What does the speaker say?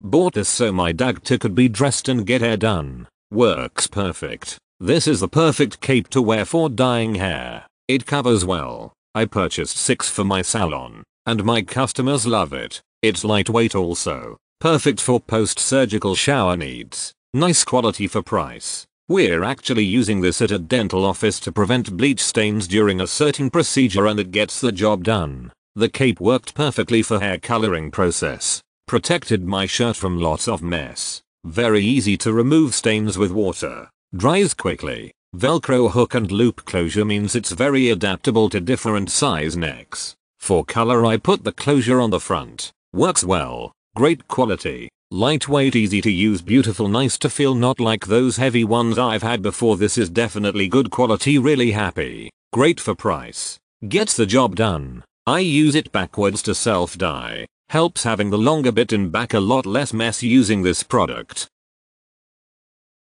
Bought this so my dagta could be dressed and get hair done. Works perfect. This is the perfect cape to wear for dyeing hair. It covers well. I purchased 6 for my salon, and my customers love it. It's lightweight also. Perfect for post-surgical shower needs. Nice quality for price. We're actually using this at a dental office to prevent bleach stains during a certain procedure, and it gets the job done. The cape worked perfectly for hair coloring process. Protected my shirt from lots of mess. Very easy to remove stains with water. Dries quickly. Velcro hook and loop closure means it's very adaptable to different size necks. For color I put the closure on the front. Works well. Great quality. Lightweight, easy to use, beautiful, nice to feel, not like those heavy ones I've had before. This is definitely good quality, really happy. Great for price. Gets the job done. I use it backwards to self-dye. Helps having the longer bit in back, a lot less mess using this product.